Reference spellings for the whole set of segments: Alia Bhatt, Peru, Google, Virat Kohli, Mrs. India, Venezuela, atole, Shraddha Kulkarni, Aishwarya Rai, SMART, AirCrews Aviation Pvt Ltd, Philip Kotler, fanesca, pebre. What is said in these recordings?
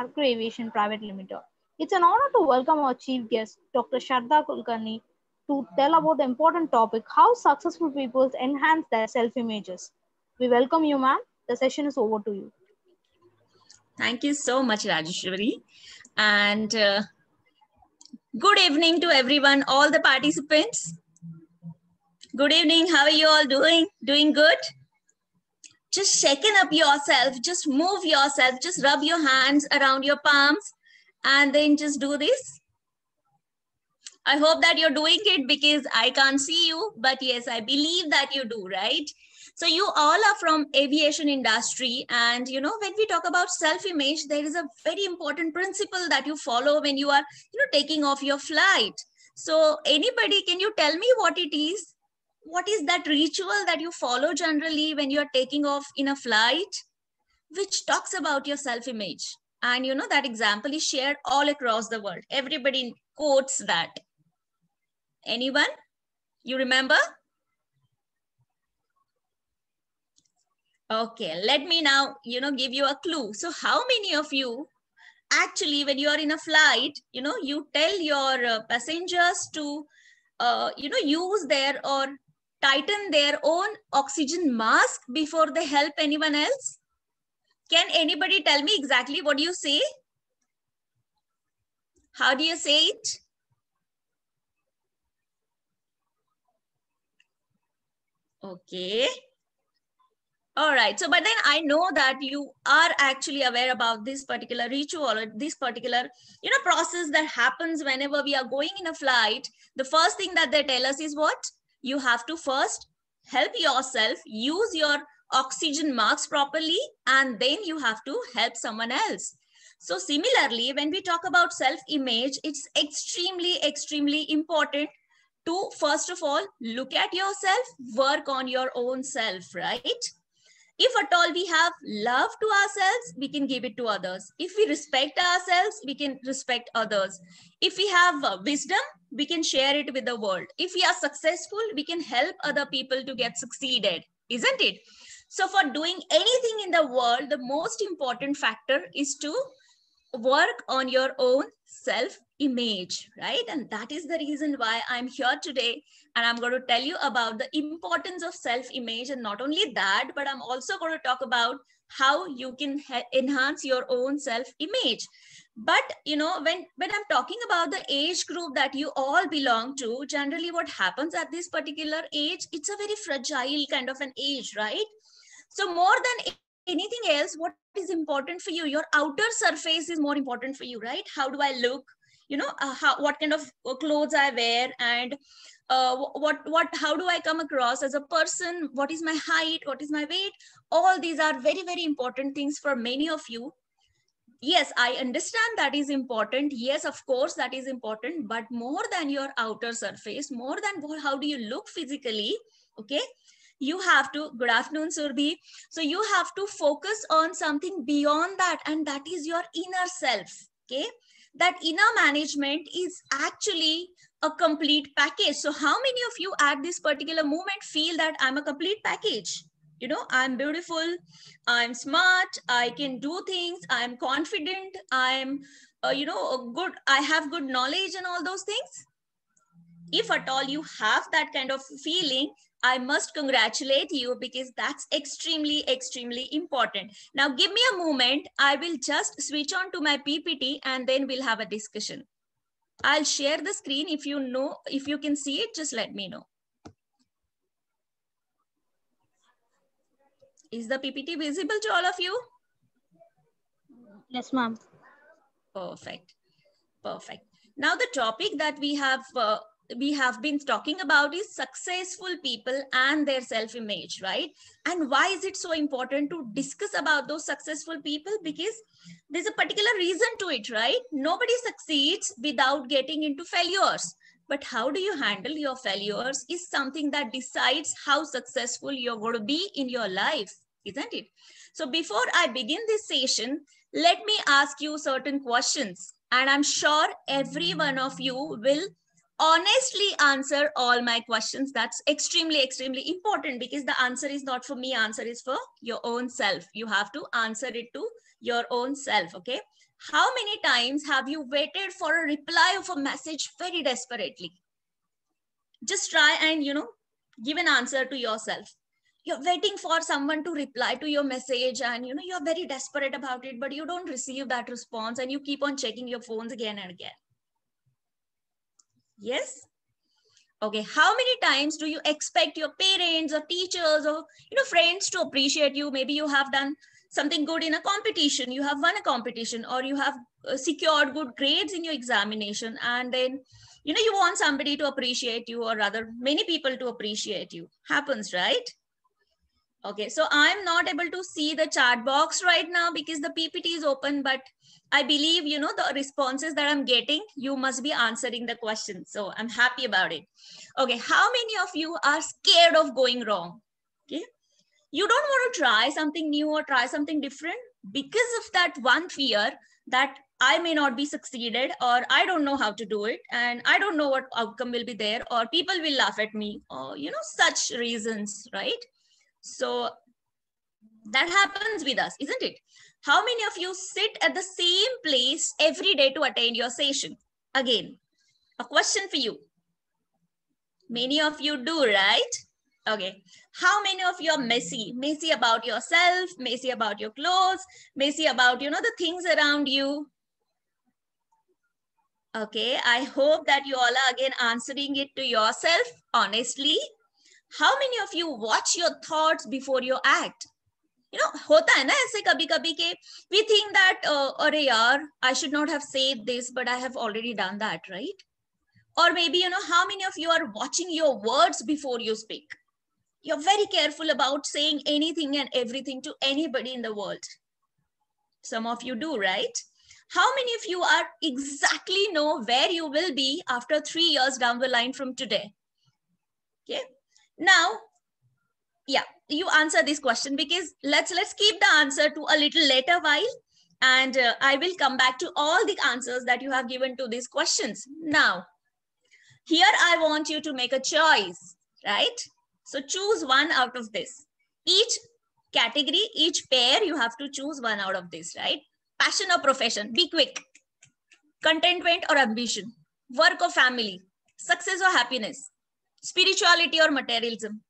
AirCrews Aviation Pvt Ltd. It's an honor to welcome our chief guest, Dr. Shraddha Kulkarni, to tell about the important topic, how successful people enhance their self-images. We welcome you, ma'am. The session is over to you. Thank you so much, Rajeshwari. And good evening to everyone, all the participants. Good evening. How are you all doing? Doing good? Just shaken up yourself. Just move yourself. Just rub your hands around your palms and then just do this. I hope that you're doing it because I can't see you. But yes, I believe that you do, right? So you all are from aviation industry, and you know, when we talk about self-image, there is a very important principle that you follow when you are, you know, taking off your flight. So anybody, can you tell me what it is? What is that ritual that you follow generally when you are taking off in a flight, which talks about your self-image? And you know, that example is shared all across the world. Everybody quotes that. Anyone? You remember? Okay, let me now, you know, give you a clue. So how many of you actually, when you are in a flight, you know, you tell your passengers to, you know, use their or tighten their own oxygen mask before they help anyone else? Can anybody tell me exactly what you say? How do you say it? Okay. All right. So, but then I know that you are actually aware about this particular ritual or this particular, you know, process that happens whenever we are going in a flight. The first thing that they tell us is what? You have to first help yourself, use your oxygen masks properly, and then you have to help someone else. So similarly, when we talk about self-image, it's extremely important to, first of all, look at yourself, work on your own self, right? If at all we have love to ourselves, we can give it to others. If we respect ourselves, we can respect others. If we have wisdom, we can share it with the world. If we are successful, we can help other people to get succeeded, isn't it? So for doing anything in the world, the most important factor is to work on your own self-image, right? And that is the reason why I'm here today. And I'm going to tell you about the importance of self-image. And not only that, but I'm also going to talk about how you can enhance your own self-image. But, you know, when I'm talking about the age group that you all belong to, generally what happens at this particular age, it's a very fragile kind of an age, right? So more than anything else, what is important for you? Your outer surface is more important for you, right? How do I look? You know, what kind of clothes I wear, and how do I come across as a person? What is my height? What is my weight? All these are very, very important things for many of you. Yes, I understand that is important. Yes, of course, that is important. But more than your outer surface, more than how do you look physically, okay? You have to, good afternoon, Surbhi. So you have to focus on something beyond that, and that is your inner self, okay? That inner management is actually a complete package. So how many of you at this particular moment feel that I'm a complete package? You know, I'm beautiful, I'm smart, I can do things, I'm confident, I'm, you know, good, I have good knowledge and all those things. If at all you have that kind of feeling, I must congratulate you, because that's extremely important. Now give me a moment. I will just switch on to my PPT and then we'll have a discussion. I'll share the screen. If you know, if you can see it, just let me know. Is the PPT visible to all of you? Yes, ma'am. Perfect. Perfect. Now the topic that we have been talking about is successful people and their self-image, right? And why is it so important to discuss about those successful people? Because there's a particular reason to it, right? Nobody succeeds without getting into failures. But how do you handle your failures is something that decides how successful you're going to be in your life, isn't it? So before I begin this session, let me ask you certain questions. And I'm sure every one of you will honestly answer all my questions. That's extremely important, because the answer is not for me, answer is for your own self. You have to answer it to your own self, okay? How many times have you waited for a reply of a message very desperately? Just try and, you know, give an answer to yourself. You're waiting for someone to reply to your message and, you know, you're very desperate about it, but you don't receive that response and you keep on checking your phones again and again. Yes? Okay, how many times do you expect your parents or teachers or, you know, friends to appreciate you? Maybe you have done something good in a competition, you have won a competition, or you have secured good grades in your examination, and then, you know, you want somebody to appreciate you, or rather many people to appreciate you. Happens, right? Okay, so I'm not able to see the chat box right now because the PPT is open, but I believe, you know, the responses that I'm getting, you must be answering the question. So I'm happy about it. Okay, how many of you are scared of going wrong? Okay. You don't want to try something new or try something different because of that one fear that I may not be succeeded, or I don't know how to do it, and I don't know what outcome will be there, or people will laugh at me, or, you know, such reasons, right? So that happens with us, isn't it? How many of you sit at the same place every day to attend your session? Again, a question for you. Many of you do, right? Okay, how many of you are messy? Messy about yourself, messy about your clothes, messy about, you know, the things around you. Okay, I hope that you all are again answering it to yourself honestly. How many of you watch your thoughts before you act? You know, hota hai na aise kabhi kabhi ke we think that, arey yaar, I should not have said this, but I have already done that, right? Or maybe, you know, how many of you are watching your words before you speak? You're very careful about saying anything and everything to anybody in the world. Some of you do, right? How many of you are exactly know where you will be after 3 years down the line from today? Okay. Now, yeah, you answer this question because let's keep the answer to a little later while, and I will come back to all the answers that you have given to these questions. Now, here I want you to make a choice, right? So choose one out of this. Each category, each pair, you have to choose one out of this, right? Passion or profession, be quick. Contentment or ambition, work or family, success or happiness, spirituality or materialism,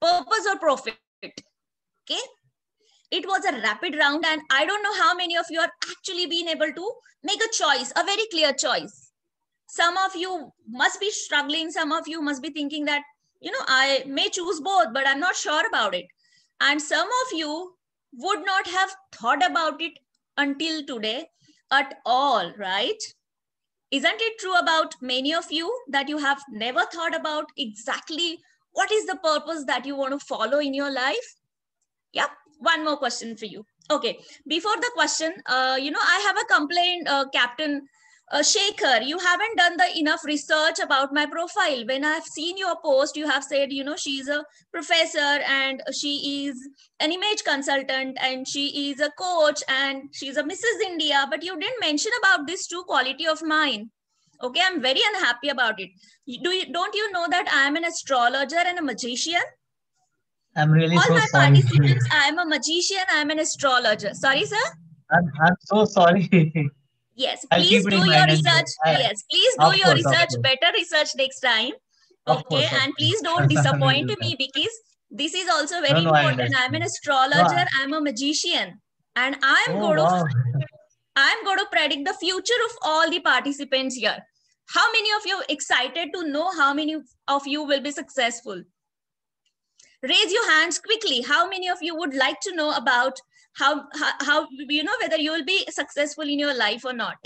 purpose or profit, okay? It was a rapid round, and I don't know how many of you are actually being able to make a choice, a very clear choice. Some of you must be struggling. Some of you must be thinking that, you know, I may choose both, but I'm not sure about it. And some of you would not have thought about it until today at all, right? Isn't it true about many of you that you have never thought about exactly what is the purpose that you want to follow in your life? Yep. One more question for you. Okay. Before the question, you know, I have a complaint, Captain Shekhar, you haven't done the enough research about my profile. When I've seen your post, you have said, you know, she's a professor and she is an image consultant and she is a coach and she's a Mrs. India, but you didn't mention about this true quality of mine. Okay, I'm very unhappy about it. Don't you know that I'm an astrologer and a magician? I'm really all so my sorry. Participants, I'm a magician, I'm an astrologer. Sorry, sir? I'm so sorry. Yes, please do your research. Yes, please do your research, better research next time. Okay, and please don't disappoint me because this is also very important. I'm an astrologer, I'm a magician, and I'm going to predict the future of all the participants here. How many of you are excited to know how many of you will be successful? Raise your hands quickly. How many of you would like to know about how you know whether you will be successful in your life or not?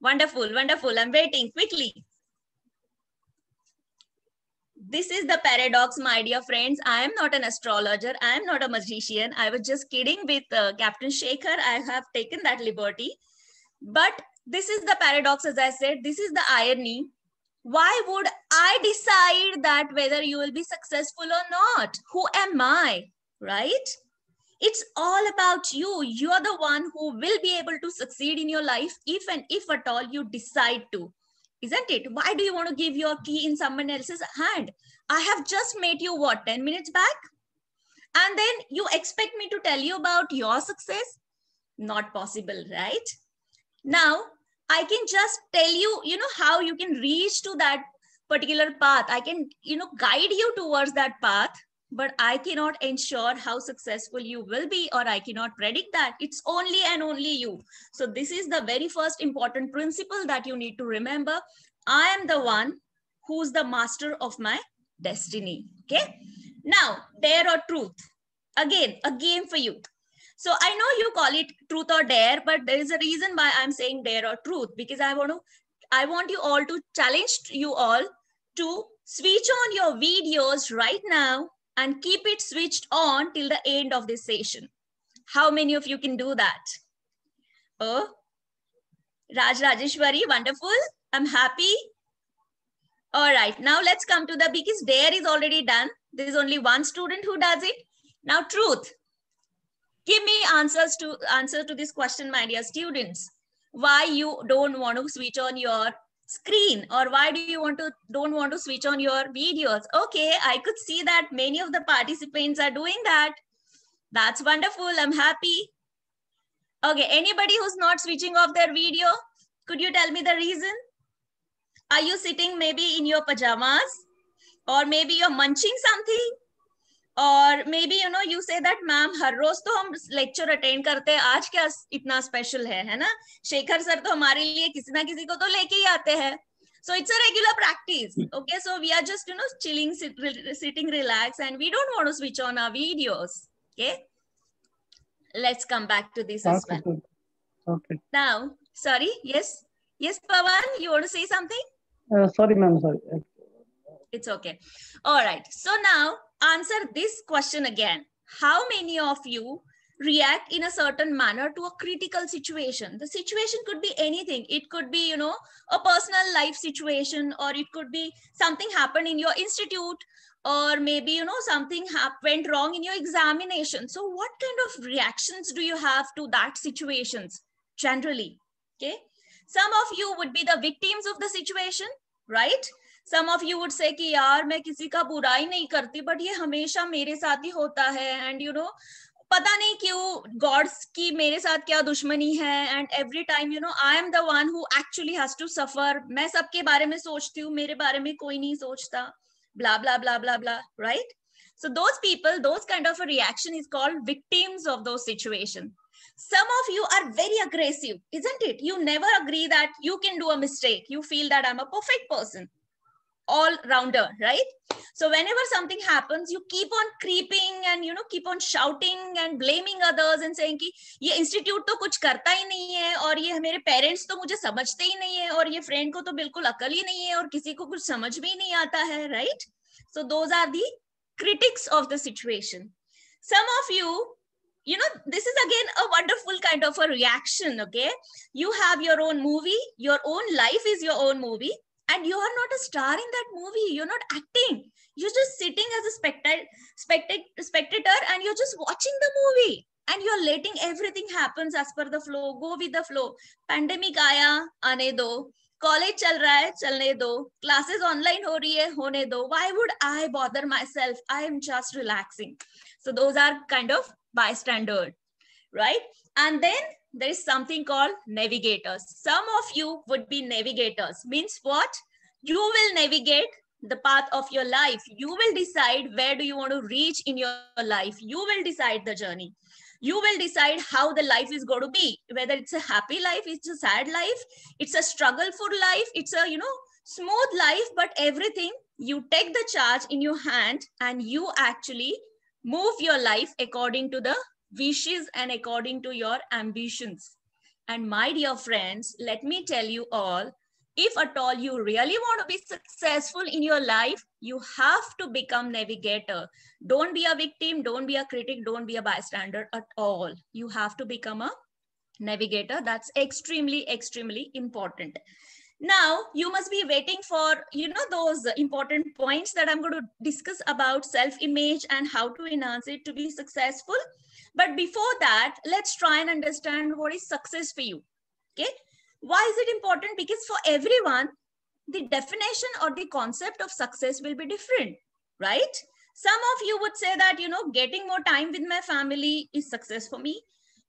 Wonderful, wonderful. I'm waiting quickly. This is the paradox, my dear friends. I am not an astrologer. I am not a magician. I was just kidding with Captain Shekhar. I have taken that liberty. But this is the paradox, as I said. This is the irony. Why would I decide that whether you will be successful or not? Who am I? Right? It's all about you. You are the one who will be able to succeed in your life if at all you decide to. Isn't it? Why do you want to give your key in someone else's hand? I have just met you, what, 10 minutes back? And then you expect me to tell you about your success? Not possible, right? Now, I can just tell you, you know, how you can reach to that particular path. I can, you know, guide you towards that path, but I cannot ensure how successful you will be, or I cannot predict that. It's only and only you. So this is the very first important principle that you need to remember. I am the one who's the master of my destiny, okay? Now, dare or truth. Again, a game for you. So I know you call it truth or dare, but there is a reason why I'm saying dare or truth, because I want you all to challenge you all to switch on your videos right now and keep it switched on till the end of this session. How many of you can do that? Oh, Raj Rajeshwari, wonderful. I'm happy. All right, now let's come to the, because dare is already done. There's only one student who does it. Now truth. Give me answer to this question, my dear students. Why you don't want to switch on your screen, or why do you don't want to switch on your videos? Okay, I could see that many of the participants are doing that. That's wonderful. I'm happy. Okay, anybody who's not switching off their video, could you tell me the reason? Are you sitting maybe in your pajamas, or maybe you're munching something? और maybe you know you say that ma'am हर रोज तो हम lecture attend करते हैं, आज क्या इतना special है ना? शेखर सर तो हमारे लिए किसी ना किसी को तो लेके ही आते हैं. So it's a regular practice. Okay, so we are just you know chilling, sitting, relax, and we don't want to switch on our videos. Okay, let's come back to this as well. Okay. Now, sorry, yes, Pawan, you want to say something? Sorry, ma'am, sorry. It's okay. All right. So now, answer this question again. How many of you react in a certain manner to a critical situation? The situation could be anything. It could be, you know, a personal life situation, or it could be something happened in your institute, or maybe, you know, something went wrong in your examination. So what kind of reactions do you have to that situations generally? Okay. Some of you would be the victims of the situation, right? Some of you would say कि यार मैं किसी का बुराई नहीं करती, but ये हमेशा मेरे साथ ही होता है, and you know पता नहीं क्यों God's की मेरे साथ क्या दुश्मनी है, and every time you know I am the one who actually has to suffer. मैं सबके बारे में सोचती हूँ, मेरे बारे में कोई नहीं सोचता. Blah blah blah blah blah. Right? So those people, those kind of a reaction is called victims of those situations. Some of you are very aggressive, isn't it? You never agree that you can do a mistake. You feel that I'm a perfect person. All rounder, right? So whenever something happens, you keep on creeping and you know keep on shouting and blaming others and saying कि ये institute तो कुछ करता ही नहीं है, और ये मेरे parents तो मुझे समझते ही नहीं है, और ये friend को तो बिल्कुल अकल ही नहीं है, और किसी को कुछ समझ भी नहीं आता है, right? So those are the critics of the situation. Some of you, you know, this is again a wonderful kind of a reaction. Okay, you have your own movie. Your own life is your own movie. And you are not a star in that movie. You're not acting. You're just sitting as a spectator, and you're just watching the movie. And you're letting everything happens as per the flow. Go with the flow. Pandemic आया, आने दो. College चल रहा है, चलने दो. Classes online हो रही है, होने दो. Why would I bother myself? I am just relaxing. So those are kind of bystander, right? And then there is something called navigators. Some of you would be navigators. Means what? You will navigate the path of your life. You will decide where do you want to reach in your life. You will decide the journey. You will decide how the life is going to be. Whether it's a happy life, it's a sad life, it's a struggleful life, it's a, you know, smooth life, but everything, you take the charge in your hand and you actually move your life according to the wishes and according to your ambitions. And my dear friends, let me tell you all, if at all you really want to be successful in your life, you have to become navigator. Don't be a victim, don't be a critic, don't be a bystander at all. You have to become a navigator. That's extremely, extremely important. Now, you must be waiting for, you know, those important points that I'm going to discuss about self-image and how to enhance it to be successful. But before that, let's try and understand what is success for you. Okay. Why is it important? Because for everyone, the definition or the concept of success will be different, right? Some of you would say that, you know, getting more time with my family is success for me.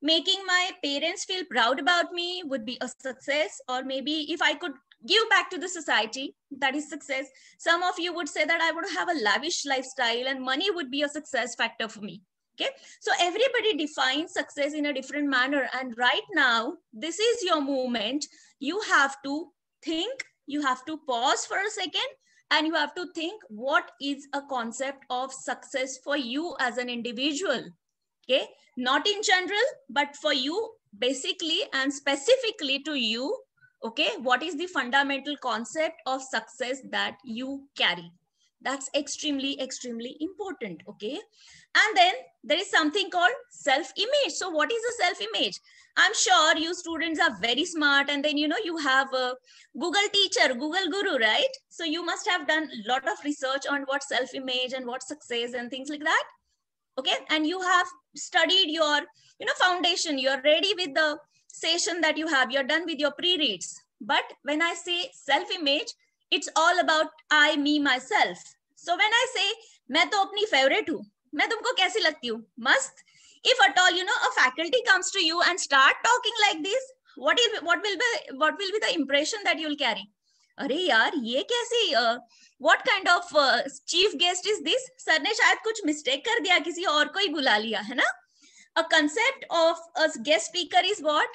making my parents feel proud about me would be a success, or maybe if I could give back to the society, that is success. Some of you would say that I would have a lavish lifestyle and money would be a success factor for me. Okay, so everybody defines success in a different manner, and right now this is your moment. You have to think, you have to pause for a second, and you have to think what is a concept of success for you as an individual. Okay, not in general, but for you basically and specifically to you. Okay, what is the fundamental concept of success that you carry? That's extremely important. Okay, and then there is something called self-image. So what is a self-image? I'm sure you students are very smart, and then you know you have a Google teacher, Google guru, right? So you must have done a lot of research on what self-image and what success and things like that. Okay, and you have studied your foundation. You're ready with the session that you have. You're done with your pre-reads. But when I say self-image, it's all about I, me, myself. So when I say, मैं तो अपनी favorite हूँ, मैं तुमको कैसी लगती हूँ? Must. If at all, a faculty comes to you and start talking like this, what will be the impression that you'll carry? अरे यार ये कैसी? What kind of chief guest is this? Sir ने शायद कुछ mistake कर दिया, किसी और को ही बुला लिया, है ना? A concept of a guest speaker is what?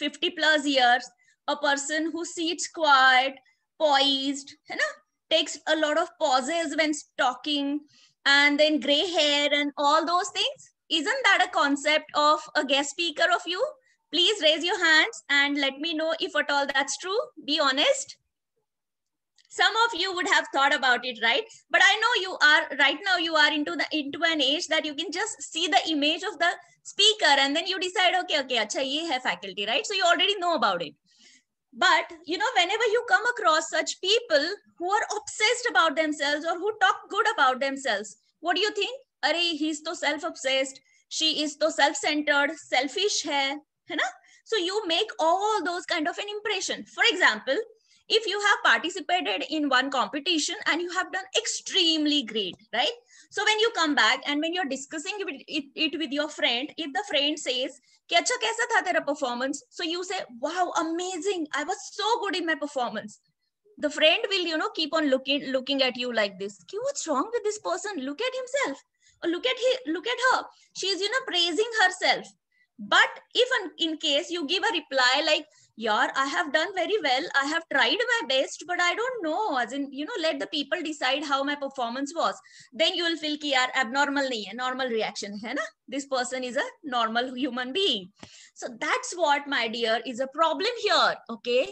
50+ years, a person who sits quiet, poised, है ना? Takes a lot of pauses when talking, and then gray hair and all those things. Isn't that a concept of a guest speaker of you? Please raise your hands and let me know if at all that's true. Be honest. Some of you would have thought about it, right? But I know you are right now. You are into an age that you can just see the image of the speaker, and then you decide, okay, अच्छा ये है faculty, right? So you already know about it. But whenever you come across such people who are obsessed about themselves or who talk good about themselves, what do you think? अरे he's तो self-obsessed, she is तो self-centered, selfish है ना? So you make all those kind of an impression. For example, if you have participated in one competition and you have done extremely great, right? So when you come back and when you're discussing it with your friend, if the friend says, "Ki acha kaisa tha tera performance?" So you say, "Wow, amazing! I was so good in my performance." The friend will, keep on looking at you like this. Ki, what's wrong with this person? Look at himself, or look at her. She is, praising herself. But if in case you give a reply like, "Yaar, I have done very well. I have tried my best, but I don't know. As in, let the people decide how my performance was." Then you will feel कि यार abnormal नहीं है, normal reaction है ना? This person is a normal human being. So that's what, my dear, is a problem here. Okay,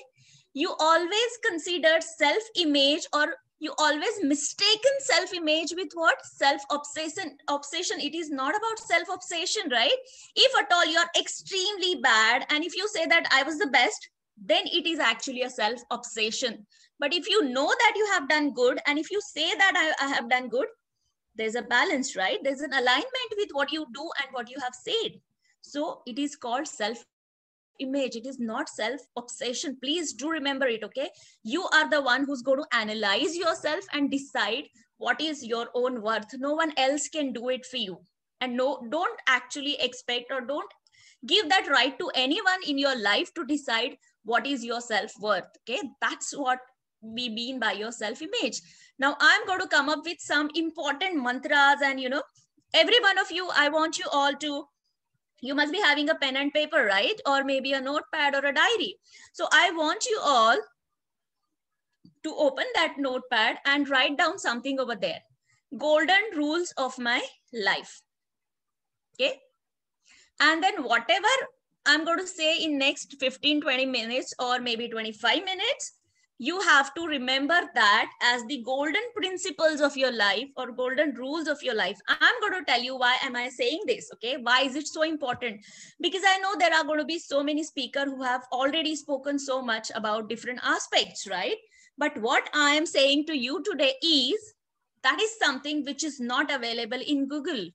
you always consider self-image, or you always mistaken self-image with what? Self-obsession. Obsession. It is not about self-obsession, right? If at all you are extremely bad, and if you say that I was the best, then it is actually a self-obsession. But if you know that you have done good, and if you say that I have done good, there's a balance, right? There's an alignment with what you do and what you have said. So it is called self-image. It is not self-obsession. Please do remember it, okay? You are the one who's going to analyze yourself and decide what is your own worth. No one else can do it for you. And don't actually expect, or don't give that right to anyone in your life to decide what is your self-worth, okay? That's what we mean by your self-image. Now, I'm going to come up with some important mantras, and every one of you, I want you all to, you must be having a pen and paper, right? Or maybe a notepad or a diary. So I want you all to open that notepad and write down something over there. Golden rules of my life. Okay. And then whatever I'm going to say in next 15, 20 minutes, or maybe 25 minutes, you have to remember that as the golden principles of your life, or golden rules of your life. I'm going to tell you why am I saying this, okay? Why is it so important? Because I know there are going to be so many speakers who have already spoken so much about different aspects, right? But what I am saying to you today is, that is something which is not available in Google,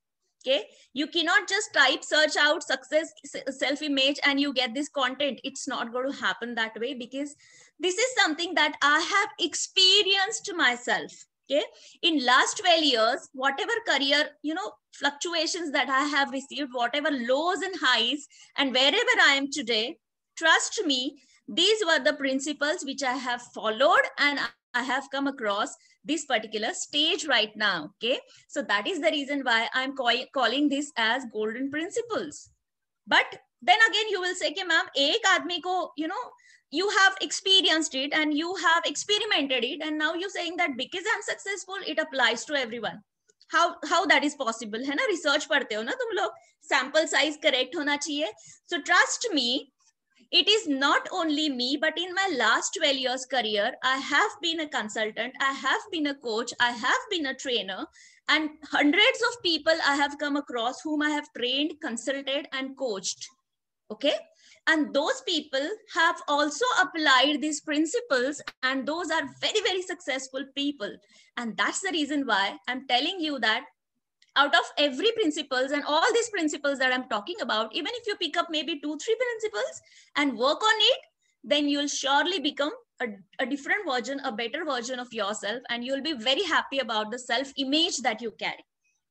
okay? You cannot just search out success, self-image, and you get this content. It's not going to happen that way, because this is something that I have experienced myself. Okay, in last 12 years, whatever career, you know, fluctuations that I have received, whatever lows and highs, and wherever I am today, trust me, these were the principles which I have followed and I have come across this particular stage right now. Okay, so that is the reason why I'm calling this as golden principles. But then again, you will say, कि ma'am, एक आदमी को, you know, you have experienced it and you have experimented it, and now you're saying that because I'm successful, it applies to everyone. How that is possible? है ना, research पढ़ते हो ना तुम लोग, sample size correct होना चाहिए. So trust me, it is not only me, but in my last 12 years career, I have been a consultant, I have been a coach, I have been a trainer, and hundreds of people I have come across whom I have trained, consulted, and coached. Okay. And those people have also applied these principles, and those are very, very successful people. And that's the reason why I'm telling you that out of every principles and all these principles that I'm talking about, even if you pick up maybe 2-3 principles and work on it, then you'll surely become a different version, a better version of yourself. And you'll be very happy about the self-image that you carry,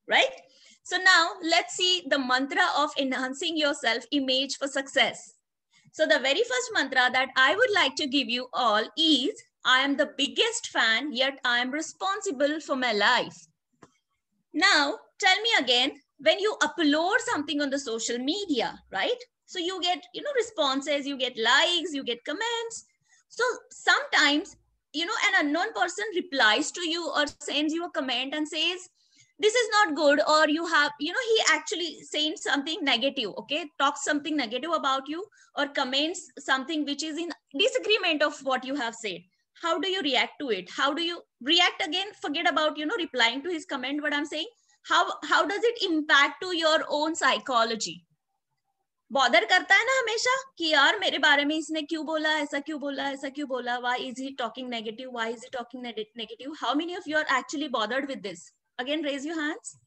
right? So now let's see the mantra of enhancing your self-image for success. So the very first mantra that I would like to give you all is, I am the biggest fan, yet I am responsible for my life. Now, tell me again, when you upload something on the social media, right? So you get, you know, responses, you get likes, you get comments. So sometimes, you know, an unknown person replies to you or sends you a comment and says, this is not good, or you have, you know, he actually saying something negative, okay, talks something negative about you or comments something which is in disagreement of what you have said. How do you react to it? How do you react again? Forget about, you know, replying to his comment, but I'm saying, how does it impact to your own psychology? Bother करता है ना हमेशा कि यार मेरे बारे में इसने क्यों बोला, ऐसा क्यों बोला, ऐसा क्यों बोला, why is he talking negative, why is he talking negative? How many of you are actually bothered with this? Again, raise your hands.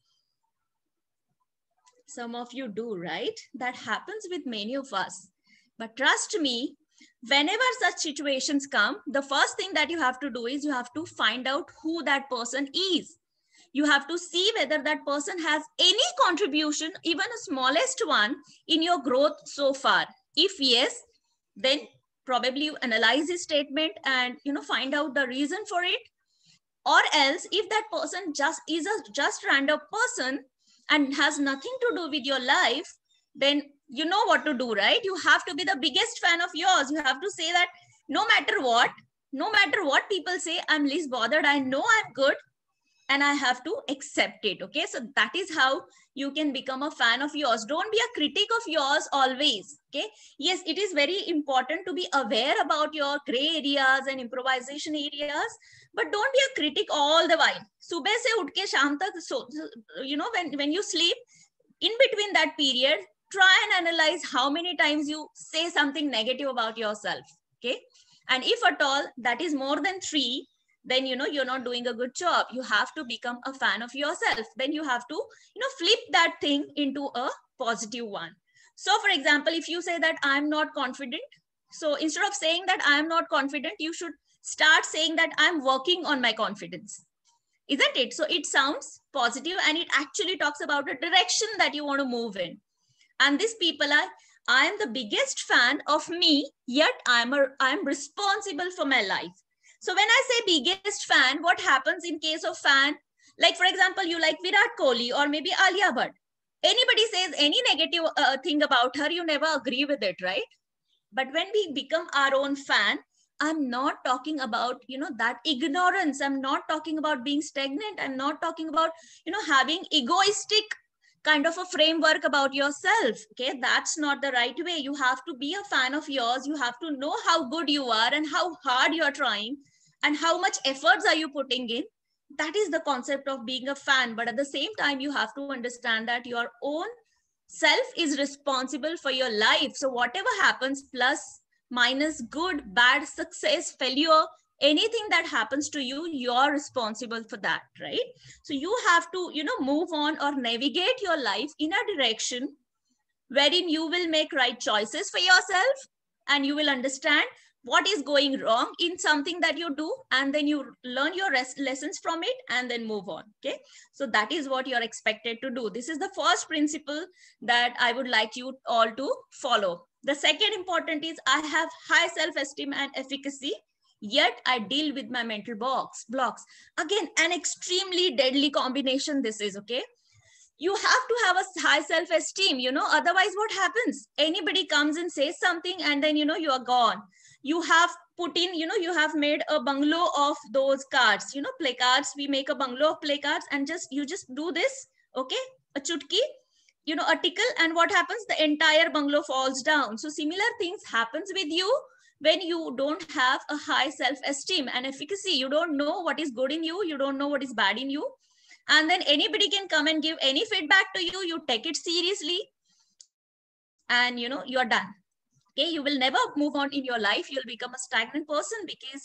Some of you do, right? That happens with many of us. But trust me, whenever such situations come, the first thing that you have to do is you have to find out who that person is. You have to see whether that person has any contribution, even a smallest one, in your growth so far. If yes, then probably you analyze his statement and, you know, find out the reason for it. Or else, if that person just is a just random person and has nothing to do with your life, then you know what to do, right? You have to be the biggest fan of yours. You have to say that no matter what people say, I'm least bothered. I know I'm good and I have to accept it. Okay, so that is how you can become a fan of yours. Don't be a critic of yours always. Okay, yes, it is very important to be aware about your gray areas and improvisation areas, but don't be a critic all the while. Subah se utke sham tak, so you know, when you sleep, in between that period, try and analyze how many times you say something negative about yourself. Okay, and if at all that is more than 3, then you know you're not doing a good job. You have to become a fan of yourself. Then you have to, you know, flip that thing into a positive one. So for example, if you say that I'm not confident, so instead of saying that I'm not confident, you should start saying that I'm working on my confidence, isn't it? So it sounds positive and it actually talks about a direction that you want to move in. And these people are, I am the biggest fan of me, yet I'm responsible for my life. So when I say biggest fan, what happens in case of fan? Like for example, you like Virat Kohli or maybe Alia Bhatt. Anybody says any negative thing about her, you never agree with it, right? But when we become our own fan, I'm not talking about, you know, that ignorance. I'm not talking about being stagnant. I'm not talking about, you know, having egoistic kind of a framework about yourself. Okay, that's not the right way. You have to be a fan of yours. You have to know how good you are and how hard you are trying and how much efforts are you putting in. That is the concept of being a fan. But at the same time, you have to understand that your own self is responsible for your life. So whatever happens, plus, minus, good, bad, success, failure, anything that happens to you, you're responsible for that, right? So you have to, you know, move on or navigate your life in a direction wherein you will make right choices for yourself and you will understand what is going wrong in something that you do, and then you learn your lessons from it and then move on. Okay, so that is what you're expected to do. This is the first principle that I would like you all to follow. The second important is I have high self-esteem and efficacy, yet I deal with my mental blocks. Again, an extremely deadly combination this is, okay? You have to have a high self-esteem, you know, otherwise what happens? Anybody comes and says something and then, you know, you are gone. You have put in, you know, you have made a bungalow of those cards, you know, play cards. We make a bungalow of play cards and you just do this, okay? A chutki, you know, a tickle, and what happens? The entire bungalow falls down. So similar things happens with you when you don't have a high self-esteem and efficacy. You don't know what is good in you. You don't know what is bad in you. And then anybody can come and give any feedback to you. You take it seriously and, you know, you're done. Okay, you will never move on in your life. You'll become a stagnant person because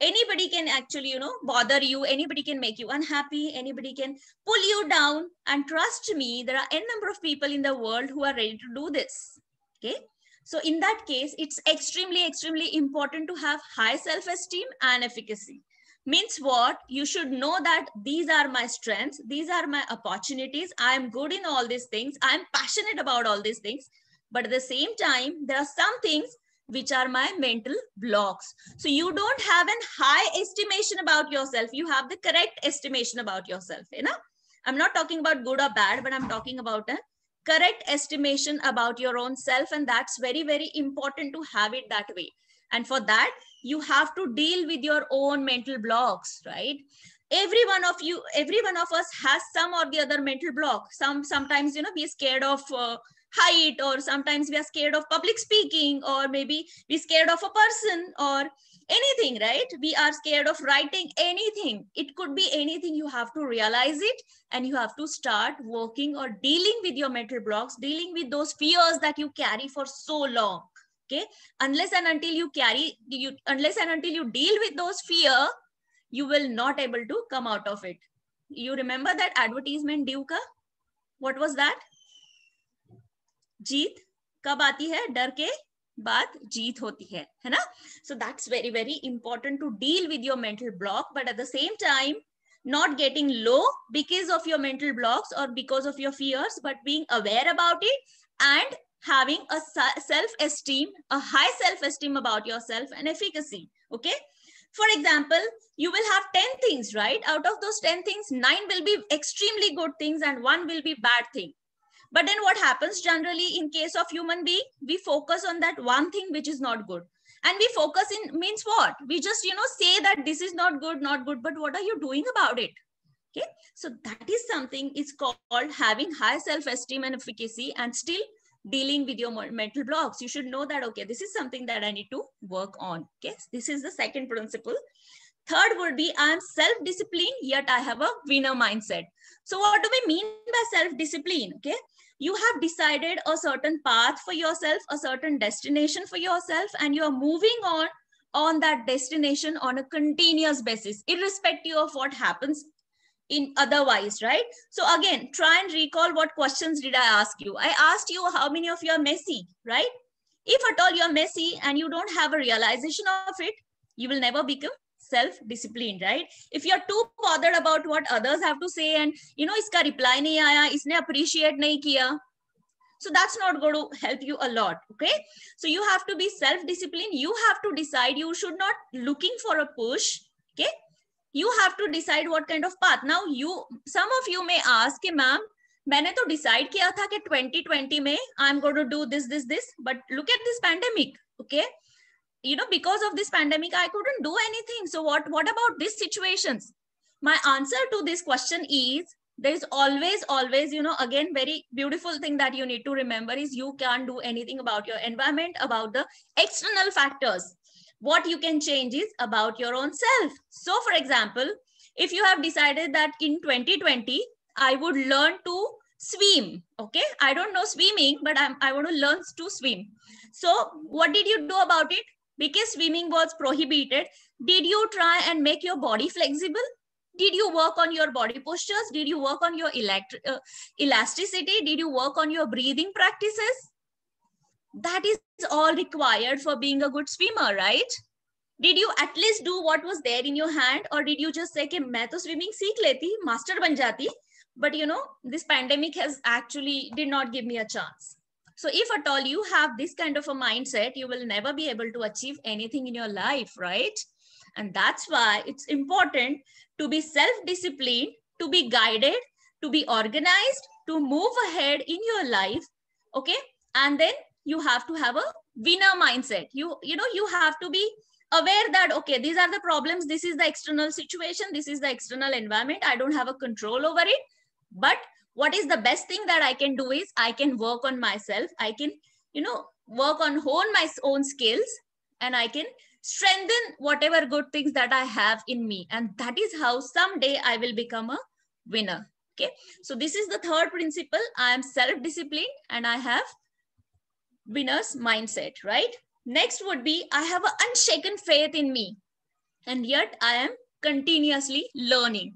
anybody can actually, you know, bother you. Anybody can make you unhappy. Anybody can pull you down. And trust me, there are n number of people in the world who are ready to do this. Okay, so in that case, it's extremely, extremely important to have high self-esteem and efficacy. Means what? You should know that these are my strengths. These are my opportunities. I'm good in all these things. I'm passionate about all these things. But at the same time, there are some things which are my mental blocks. So you don't have a high estimation about yourself. You have the correct estimation about yourself. You know? I'm not talking about good or bad, but I'm talking about a correct estimation about your own self. And that's very, very important to have it that way. And for that, you have to deal with your own mental blocks, right? Every one of us has some or the other mental block. Sometimes, you know, we're scared of height, or sometimes we are scared of public speaking, or maybe we're scared of a person or anything, right? We are scared of writing anything. It could be anything. You have to realize it and you have to start working or dealing with your mental blocks, dealing with those fears that you carry for so long. Okay, unless and until you deal with those fear, you will not able to come out of it. You remember that advertisement Duka? What was that? Jeet kab aati hai, dar ke baad jeet hoti hai, hai na? So that's very, very important to deal with your mental block, but at the same time, not getting low because of your mental blocks or because of your fears, but being aware about it and having a self-esteem, a high self-esteem about yourself and efficacy, okay? For example, you will have 10 things, right? Out of those 10 things, 9 will be extremely good things and 1 will be bad thing. But then what happens generally in case of human being, we focus on that one thing which is not good. And we focus in means what? We just, you know, say that this is not good, but what are you doing about it? Okay, so that is something, it's called having high self-esteem and efficacy and still dealing with your mental blocks. You should know that, okay, this is something that I need to work on. Okay, this is the second principle. Third would be I am self-disciplined, yet I have a winner mindset. So what do we mean by self-discipline? Okay, you have decided a certain path for yourself, a certain destination for yourself, and you are moving on that destination on a continuous basis, irrespective of what happens in otherwise, right? So again, try and recall what questions did I ask you. I asked you how many of you are messy, right? If at all you're messy and you don't have a realization of it, you will never become self-disciplined, right? If you're too bothered about what others have to say and, you know, iska reply nahi aaya, isne appreciate nahi kiya. So that's not going to help you a lot, okay? So you have to be self-disciplined. You have to decide. You should not looking for a push, okay? You have to decide what kind of path. Now, some of you may ask, ma'am, मैंने तो decide किया था कि 2020 में I'm going to do this, this, this. But look at this pandemic, okay? You know, because of this pandemic, I couldn't do anything. So what about these situations? My answer to this question is, there is always, always, you know, again, very beautiful thing that you need to remember is you can't do anything about your environment, about the external factors. What you can change is about your own self. So for example, if you have decided that in 2020, I would learn to swim, okay? I don't know swimming, but I want to learn to swim. So what did you do about it? Because swimming was prohibited, did you try and make your body flexible? Did you work on your body postures? Did you work on your elasticity? Did you work on your breathing practices? that is all required for being a good swimmer, right? Did you at least do what was there in your hand, or did you just say कि मैं तो swimming सीख लेती, master बन जाती, but you know this pandemic has actually did not give me a chance. So if at all you have this kind of a mindset, you will never be able to achieve anything in your life, right? And that's why it's important to be self-disciplined, to be guided, to be organized, to move ahead in your life, okay? And then you have to have a winner mindset. You know, you have to be aware that, okay, these are the problems, this is the external situation, this is the external environment, I don't have a control over it, but what is the best thing that I can do is I can work on myself, I can, you know, work on hone my own skills, and I can strengthen whatever good things that I have in me, and that is how someday I will become a winner. Okay, so this is the third principle. I am self-disciplined and I have winner's mindset, right? Next would be I have an unshaken faith in me, and yet I am continuously learning.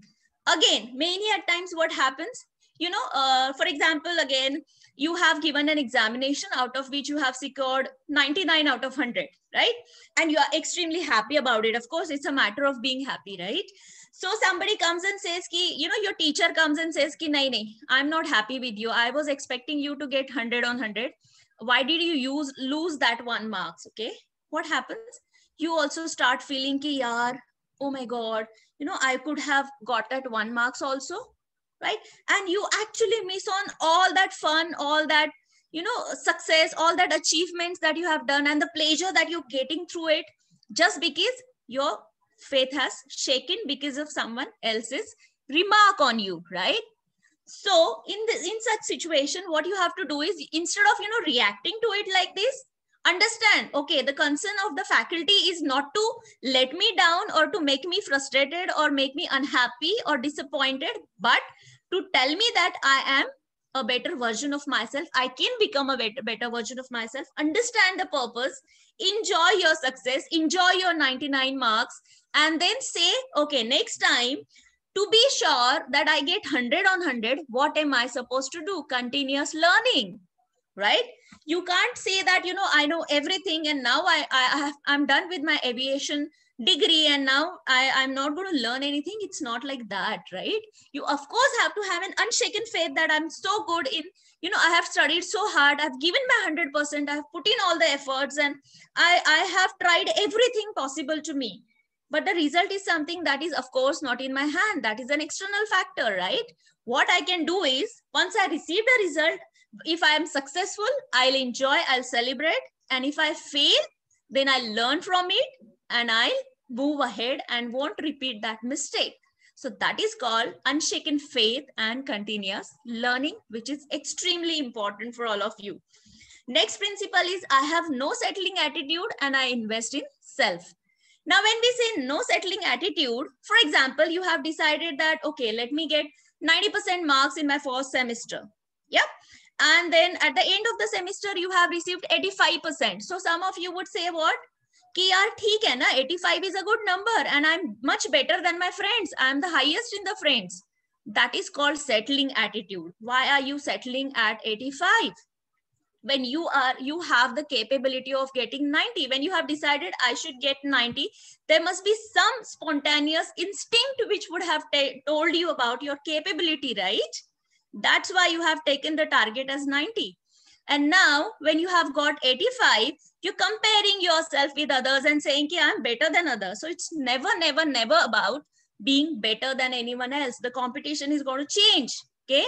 Again, many at times what happens, you know, for example, again, you have given an examination out of which you have secured 99 out of 100, right? And you are extremely happy about it. Of course, it's a matter of being happy, right? So somebody comes and says, ki, you know, your teacher comes and says, ki, nahi, nahi, I'm not happy with you. I was expecting you to get 100 on 100. Why did you lose that 1 mark? Okay, what happens? You also start feeling ki yaar, oh my God, you know, I could have got that 1 mark also, right? And you actually miss on all that fun, all that, you know, success, all that achievements that you have done and the pleasure that you're getting through it, just because your faith has shaken because of someone else's remark on you, right? So in such situation, what you have to do is, instead of, you know, reacting to it like this, understand, okay, the concern of the faculty is not to let me down or to make me frustrated or make me unhappy or disappointed, but to tell me that I am a better version of myself. I can become a better version of myself. Understand the purpose, enjoy your success, enjoy your 99 marks, and then say, okay, next time, to be sure that I get 100 on 100, what am I supposed to do? Continuous learning, right? You can't say that, you know, I know everything and now I'm done with my aviation degree and now I'm not going to learn anything. It's not like that, right? You, of course, have to have an unshaken faith that I'm so good in, you know, I have studied so hard, I've given my 100%, I've put in all the efforts and I have tried everything possible to me. But the result is something that is, of course, not in my hand. That is an external factor, right? What I can do is, once I receive the result, if I am successful, I'll enjoy, I'll celebrate. And if I fail, then I'll learn from it and I'll move ahead and won't repeat that mistake. So that is called unshaken faith and continuous learning, which is extremely important for all of you. Next principle is I have no settling attitude and I invest in self. Now, when we say no settling attitude, for example, you have decided that, okay, let me get 90% marks in my first semester. Yep. And then at the end of the semester, you have received 85%. So some of you would say what? Ki yaar, theek hai na, 85 is a good number and I'm much better than my friends. I'm the highest in the friends. That is called settling attitude. Why are you settling at 85? When you have the capability of getting 90, when you have decided I should get 90, there must be some spontaneous instinct which would have told you about your capability, right? That's why you have taken the target as 90. And now when you have got 85, you're comparing yourself with others and saying, okay, I'm better than others. So it's never, never, never about being better than anyone else. The competition is going to change, okay?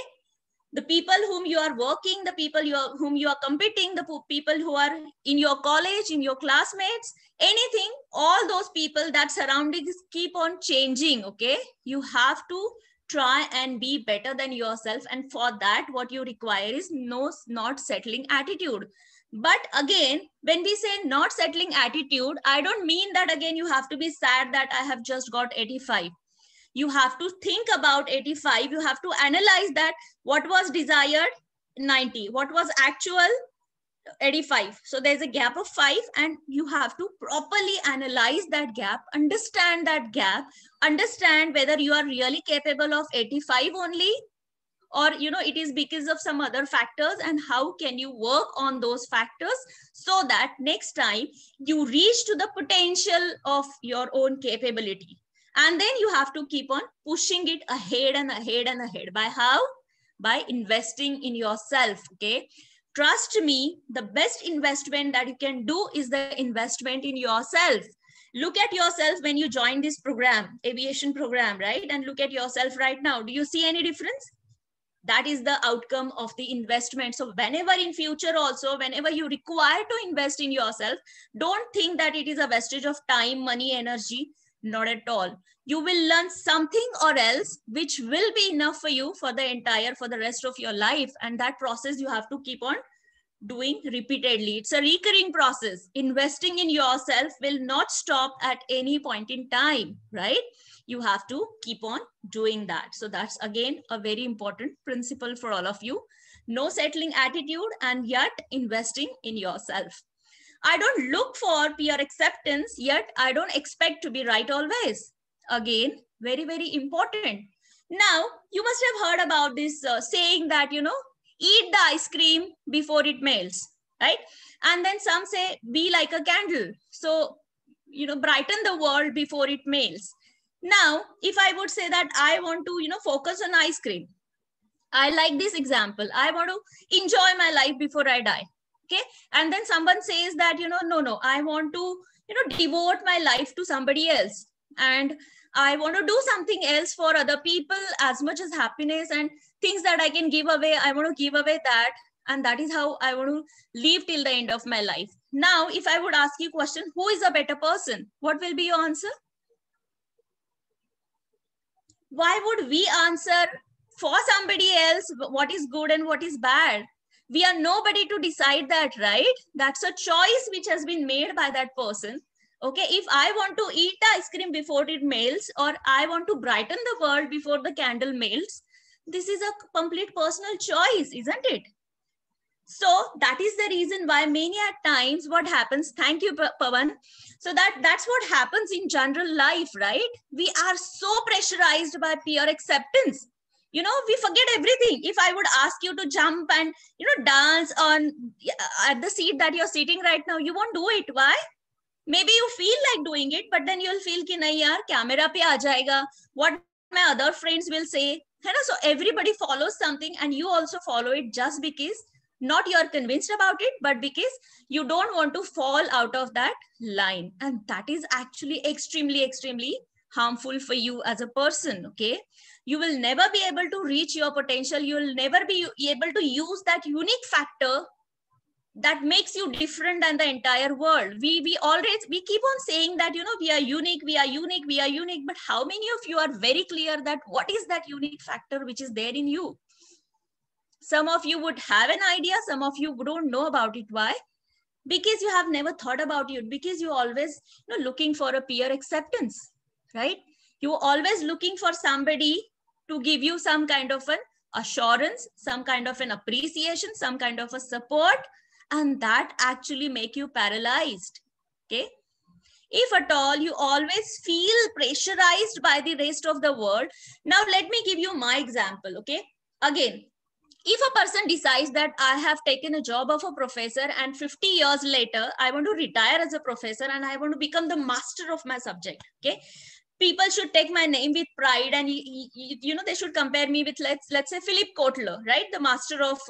The people whom you are working, the people whom you are competing, the people who are in your college, in your classmates, anything, all those people, that surroundings keep on changing, okay? You have to try and be better than yourself. And for that, what you require is not settling attitude. But again, when we say not settling attitude, I don't mean that again, you have to be sad that I have just got 85. You have to think about 85. You have to analyze that what was desired, 90. What was actual, 85. So there's a gap of 5 and you have to properly analyze that gap, understand whether you are really capable of 85 only or it is because of some other factors, and how can you work on those factors so that next time you reach to the potential of your own capability. And then you have to keep on pushing it ahead and ahead and ahead. By how? By investing in yourself, okay? Trust me, the best investment that you can do is the investment in yourself. Look at yourself when you join this program, aviation program, right? And look at yourself right now. Do you see any difference? That is the outcome of the investment. So whenever in future also, whenever you require to invest in yourself, don't think that it is a wastage of time, money, energy. Not at all. You will learn something or else which will be enough for you for the entire, for the rest of your life. And that process you have to keep on doing repeatedly. It's a recurring process. Investing in yourself will not stop at any point in time, right? You have to keep on doing that. So that's again a very important principle for all of you. No settling attitude and yet investing in yourself. I don't look for peer acceptance, yet I don't expect to be right always. Again, very, very important. Now, you must have heard about this saying that, eat the ice cream before it melts, right? And then some say, be like a candle. So, brighten the world before it melts. Now, if I would say that I want to, focus on ice cream. I like this example. I want to enjoy my life before I die. Okay. And then someone says that, no, I want to, devote my life to somebody else. And I want to do something else for other people, as much as happiness and things that I can give away. I want to give away that. And that is how I want to live till the end of my life. Now, if I would ask you a question, who is a better person? What will be your answer? Why would we answer for somebody else what is good and what is bad? We are nobody to decide that, right? That's a choice which has been made by that person. Okay, if I want to eat the ice cream before it melts, or I want to brighten the world before the candle melts, this is a complete personal choice, isn't it? So that is the reason why many at times what happens, thank you, Pawan. So that's what happens in general life, right? We are so pressurized by peer acceptance. We forget everything. If I would ask you to jump and, dance at the seat that you're sitting right now, you won't do it. Why? Maybe you feel like doing it, but then you'll feel, ki nahi yaar, camera pe aa jayega. What my other friends will say. So everybody follows something and you also follow it just because not you're convinced about it, but because you don't want to fall out of that line. And that is actually extremely, extremely harmful for you as a person, okay? You will never be able to reach your potential. You will never be able to use that unique factor that makes you different than the entire world. We keep on saying that, we are unique, we are unique, we are unique, but how many of you are very clear that what is that unique factor which is there in you? Some of you would have an idea, some of you don't know about it. Why? Because you have never thought about it, because you're always looking for a peer acceptance. Right? You're always looking for somebody to give you some kind of an assurance, some kind of an appreciation, some kind of a support, and that actually make you paralyzed. Okay? If at all, you always feel pressurized by the rest of the world. Now, let me give you my example. Okay? Again, if a person decides that I have taken a job of a professor and 50 years later, I want to retire as a professor and I want to become the master of my subject. Okay? People should take my name with pride and, they should compare me with, let's say, Philip Kotler, right? The master of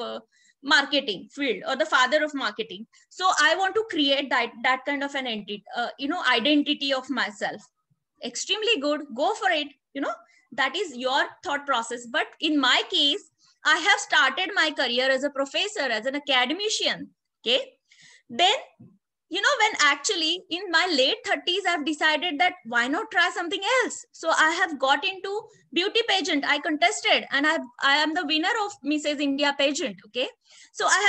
marketing field or the father of marketing. So I want to create that kind of an entity, identity of myself. Extremely good. Go for it. That is your thought process. But in my case, I have started my career as a professor, as an academician. Okay. Then, when actually in my late 30s, I've decided that why not try something else? So I have got into beauty pageant. I contested and I am the winner of Mrs. India pageant. Okay. So I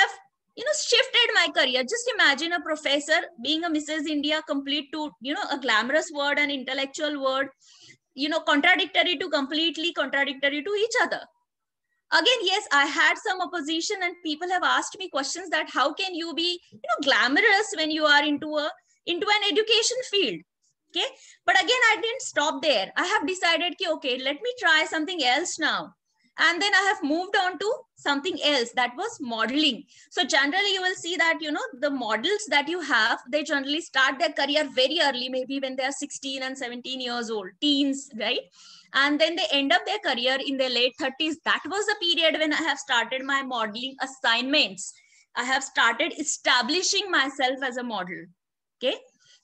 have, shifted my career. Just imagine a professor being a Mrs. India, complete to, a glamorous word, an intellectual word, contradictory to completely contradictory to each other. Again, yes, I had some opposition and people have asked me questions that how can you be, glamorous when you are into an education field, okay? But again, I didn't stop there. I have decided, okay, let me try something else now. And then I have moved on to something else, that was modeling. So generally you will see that, you know, the models that you have, they generally start their career very early, maybe when they are 16 and 17 years old, teens, right? And then they end up their career in their late 30s. That was the period when I have started my modeling assignments. I have started establishing myself as a model, okay?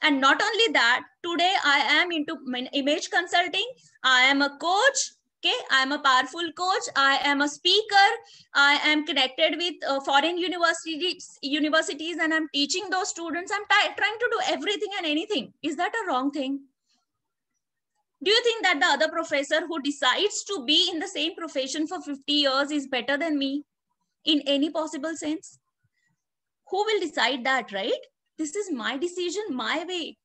And not only that, today I am into image consulting. I am a coach. Okay, I am a powerful coach. I am a speaker. I am connected with foreign universities, and I'm teaching those students. I'm trying to do everything and anything. Is that a wrong thing? Do you think that the other professor who decides to be in the same profession for 50 years is better than me in any possible sense? Who will decide that, right? This is my decision, my way.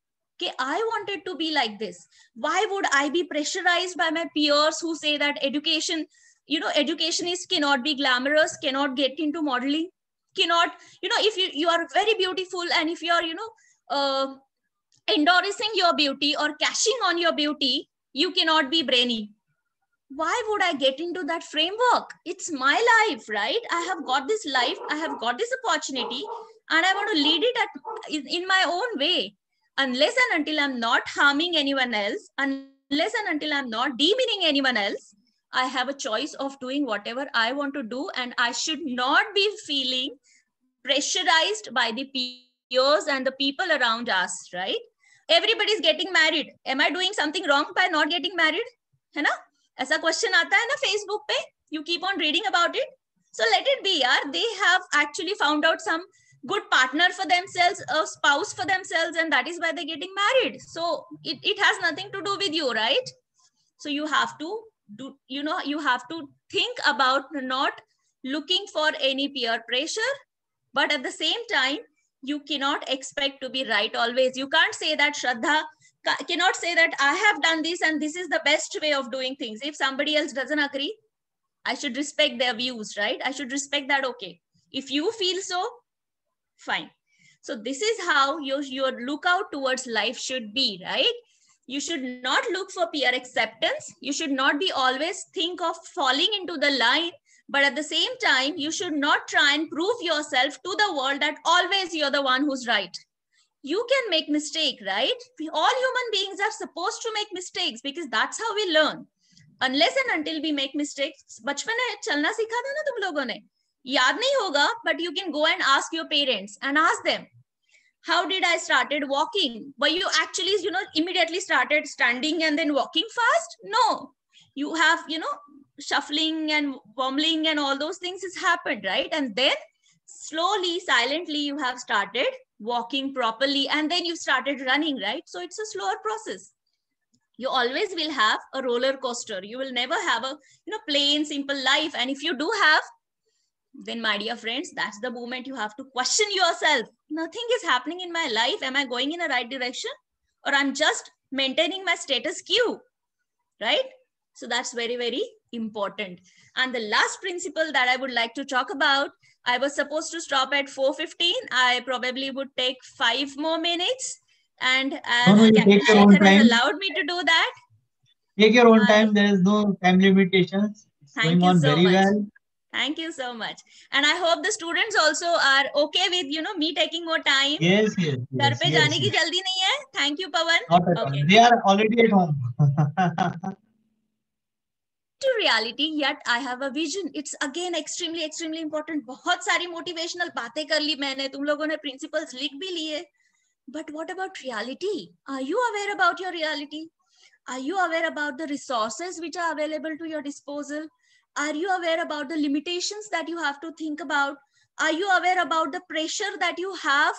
Okay, I wanted to be like this. Why would I be pressurized by my peers who say that education, you know, educationists cannot be glamorous, cannot get into modeling, cannot, you know, if you are very beautiful and if you are, you know, endorsing your beauty or cashing on your beauty, you cannot be brainy. Why would I get into that framework? It's my life, right? I have got this life, I have got this opportunity, and I want to lead it in my own way. Unless and until I'm not harming anyone else, unless and until I'm not demeaning anyone else, I have a choice of doing whatever I want to do, and I should not be feeling pressurized by the peers and the people around us, right? Everybody's getting married. Am I doing something wrong by not getting married? Hai na? Aisa question aata hai na Facebook pe. You keep on reading about it. So let it be, yaar. They have actually found out some good partner for themselves, a spouse for themselves, and that is why they're getting married. So it has nothing to do with you, right? So you have to do, you know, you have to think about not looking for any peer pressure, but at the same time, you cannot expect to be right always. You can't say that Shraddha cannot say that I have done this and this is the best way of doing things. If somebody else doesn't agree, I should respect their views, right? I should respect that, okay. If you feel so, fine. So this is how your lookout towards life should be, right? You should not look for peer acceptance. You should not be always think of falling into the line, but at the same time, you should not try and prove yourself to the world that always you're the one who's right. You can make mistake, right? All human beings are supposed to make mistakes because that's how we learn. Unless and until we make mistakes, बचपन में चलना सीखा था ना तुम लोगों ने? याद नहीं होगा, but you can go and ask your parents and ask them, how did I started walking? Were you actually, you know, immediately started standing and then walking fast? No, you have, you know, shuffling and wobbling and all those things has happened, right? And then slowly, silently, you have started walking properly and then you started running, right? So it's a slower process. You always will have a roller coaster. You will never have a, you know, plain, simple life. And if you do have, then my dear friends, that's the moment you have to question yourself. Nothing is happening in my life. Am I going in the right direction? Or I'm just maintaining my status quo, right? So that's very, very important. And the last principle that I would like to talk about, I was supposed to stop at 4:15. I probably would take 5 more minutes. And has allowed me to do that. Take your own time. There is no time limitations. Thank you so much. Thank you so much. And I hope the students also are okay with, you know, me taking more time. Yes, yes. घर पे जाने की जल्दी नहीं है. Thank you, Pawan. Okay. They are already at home. To reality, yet I have a vision. It's again extremely, extremely important. बहुत सारी motivational बातें कर ली मैंने. तुम लोगों ने principles लिख भी लिए. But what about reality? Are you aware about your reality? Are you aware about the resources which are available to your disposal? Are you aware about the limitations that you have to think about? Are you aware about the pressure that you have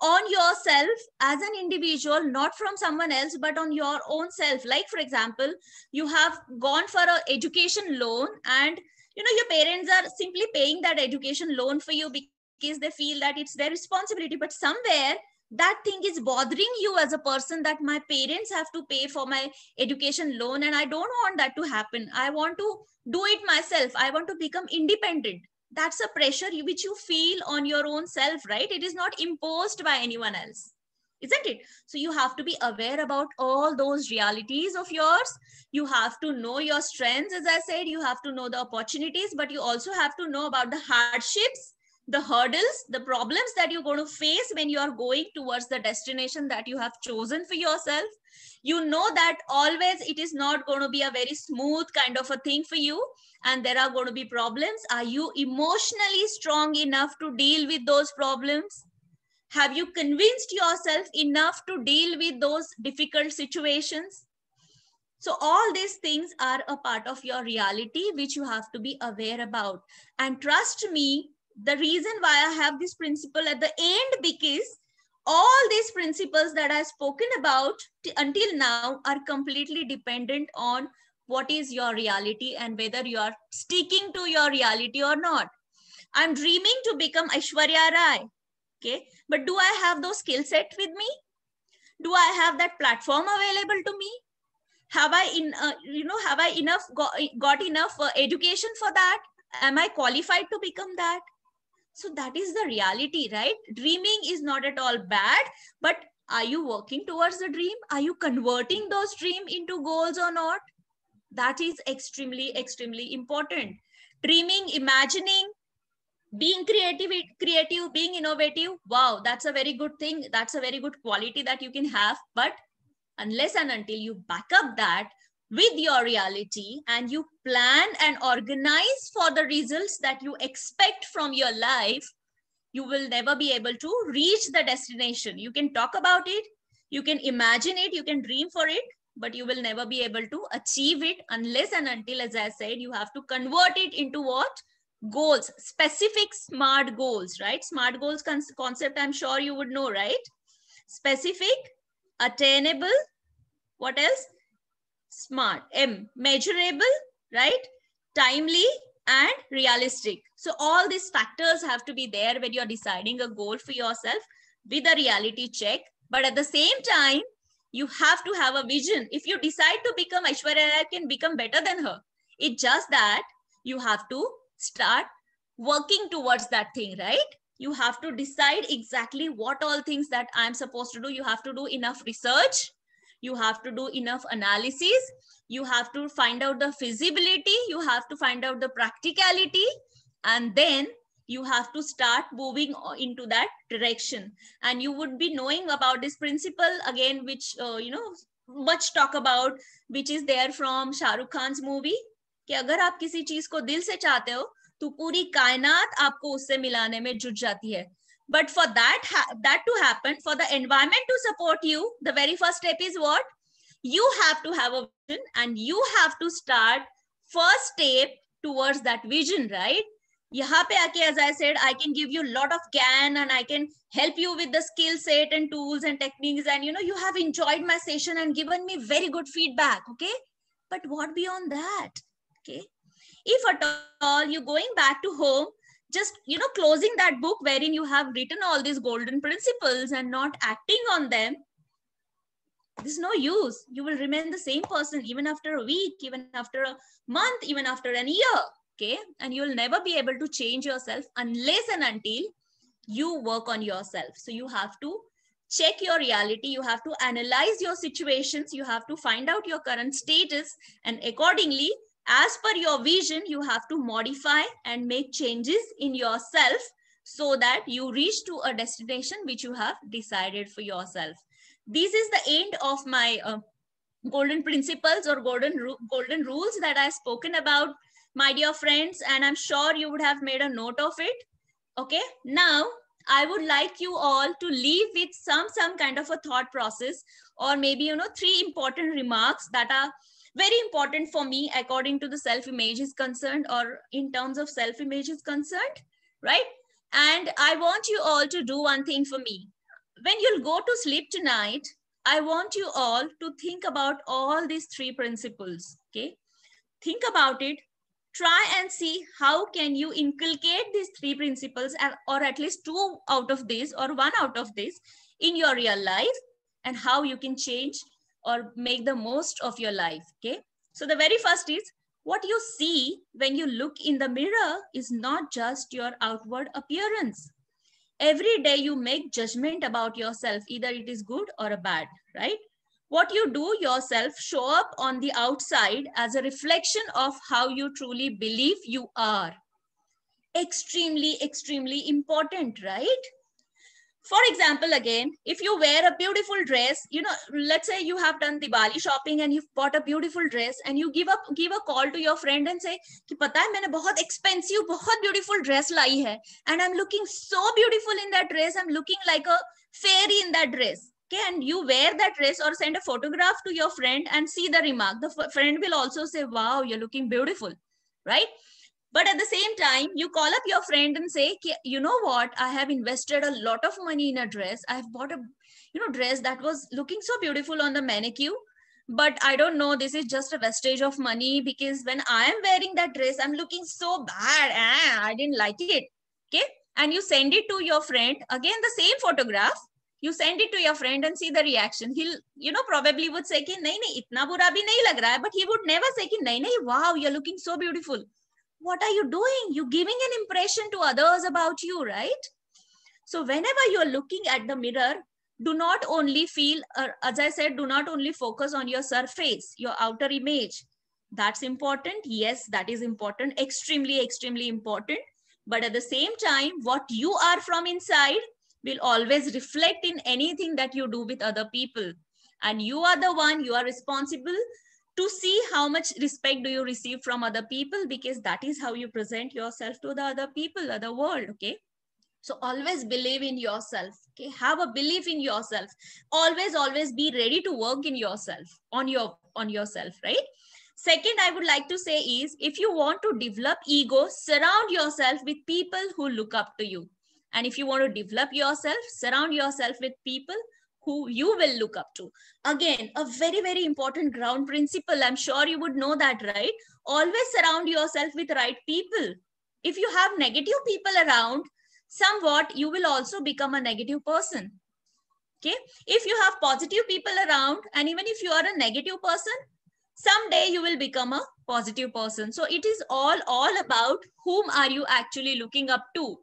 on yourself as an individual, not from someone else, but on your own self? Like, for example, you have gone for an education loan and, you know, your parents are simply paying that education loan for you because they feel that it's their responsibility. But somewhere that thing is bothering you as a person, that my parents have to pay for my education loan and I don't want that to happen. I want to do it myself. I want to become independent. That's a pressure which you feel on your own self, right? It is not imposed by anyone else. isn't it? So you have to be aware about all those realities of yours. You have to know your strengths, as I said, you have to know the opportunities, but you also have to know about the hardships, the hurdles, the problems that you're going to face when you are going towards the destination that you have chosen for yourself. You know that always it is not going to be a very smooth kind of a thing for you, and there are going to be problems. Are you emotionally strong enough to deal with those problems? Have you convinced yourself enough to deal with those difficult situations? So all these things are a part of your reality, which you have to be aware about. And trust me, the reason why I have this principle at the end, because all these principles that I've spoken about until now are completely dependent on what is your reality and whether you are sticking to your reality or not. I'm dreaming to become Aishwarya Rai. Okay, but do I have those skill set with me? Do I have that platform available to me? Have I got enough education for that? Am I qualified to become that? So that is the reality, right? Dreaming is not at all bad, but are you working towards the dream? Are you converting those dreams into goals or not? That is extremely, extremely important. Dreaming, imagining, being creative, being innovative. Wow, that's a very good thing. That's a very good quality that you can have. But unless and until you back up that with your reality and you plan and organize for the results that you expect from your life, you will never be able to reach the destination. You can talk about it, you can imagine it, you can dream for it, but you will never be able to achieve it unless and until, as I said, you have to convert it into what? Goals, specific SMART goals, right? SMART goals concept, I'm sure you would know, right? Specific, attainable, what else? SMART, M, measurable, right? Timely and realistic. So all these factors have to be there when you're deciding a goal for yourself with a reality check. But at the same time, you have to have a vision. If you decide to become Aishwarya Rai, can become better than her. It's just that you have to start working towards that thing, right? You have to decide exactly what all things that I'm supposed to do. You have to do enough research. You have to do enough analysis. You have to find out the feasibility. You have to find out the practicality. And then you have to start moving into that direction. And you would be knowing about this principle again, which, much talk about, which is there from Shah Rukh Khan's movie. कि अगर आप किसी चीज को दिल से चाहते हो, तो पूरी कायनात आपको उससे मिलाने में जुट जाती है. But for that to happen, for the environment to support you, the very first step is what? You have to have a vision and you have to start first step towards that vision, right? Yahan pe aake, as I said, I can give you a lot of GAN and I can help you with the skill set and tools and techniques. And, you have enjoyed my session and given me very good feedback, okay? But what beyond that, okay? If at all you're going back to home, just, closing that book wherein you have written all these golden principles and not acting on them, there's no use. You will remain the same person even after a week, even after a month, even after a year, okay? And you'll never be able to change yourself unless and until you work on yourself. So you have to check your reality. You have to analyze your situations. You have to find out your current status, and accordingly, as per your vision, you have to modify and make changes in yourself so that you reach to a destination which you have decided for yourself. This is the end of my golden principles or golden rules that I've spoken about, my dear friends, and I'm sure you would have made a note of it. Okay, now I would like you all to leave with some kind of a thought process, or maybe, three important remarks that are very important for me according to the self-image is concerned, or in terms of self-image is concerned, right? And I want you all to do one thing for me. When you'll go to sleep tonight, I want you all to think about all these three principles, okay? Think about it, try and see how can you inculcate these three principles, or at least two out of this or one out of this in your real life, and how you can change or make the most of your life, okay? So the very first is, what you see when you look in the mirror is not just your outward appearance. every day you make judgment about yourself, either it is good or bad, right? What you do yourself show up on the outside as a reflection of how you truly believe you are. Extremely, extremely important, right? For example, again, if you wear a beautiful dress, you know, let's say you have done Diwali shopping and you've bought a beautiful dress and you give a call to your friend and say, कि पता है मैंने बहुत expensive, बहुत beautiful dress लाई है and I'm looking so beautiful in that dress, I'm looking like a fairy in that dress. Okay, and you wear that dress or send a photograph to your friend and see the remark. The friend will also say, wow, you're looking beautiful, right? But at the same time, you call up your friend and say, you know what, I have invested a lot of money in a dress. I have bought a dress that was looking so beautiful on the mannequin, but I don't know, this is just a vestige of money because when I am wearing that dress, I'm looking so bad. I didn't like it. Okay. And you send it to your friend. Again, the same photograph. You send it to your friend and see the reaction. He'll, probably would say, कि नहीं नहीं इतना बुरा भी नहीं लग रहा है, but he would never say कि नहीं नहीं wow, you're looking so beautiful. What are you doing? You're giving an impression to others about you, right? So whenever you're looking at the mirror, do not only feel, as I said, do not only focus on your surface, your outer image. That's important. Yes, that is important. Extremely, extremely important. But at the same time, what you are from inside will always reflect in anything that you do with other people. And you are the one, you are responsible to see how much respect do you receive from other people, because that is how you present yourself to the other people, other world, okay? So always believe in yourself, okay? Have a belief in yourself. Always, always be ready to work in yourself, on yourself, right? Second, I would like to say is, if you want to develop ego, surround yourself with people who look up to you. And if you want to develop yourself, surround yourself with people who you will look up to. Again, a very, very important ground principle. I'm sure you would know that, right? Always surround yourself with right people. If you have negative people around, somewhat you will also become a negative person. Okay? If you have positive people around, and even if you are a negative person, someday you will become a positive person. So it is all about whom are you actually looking up to.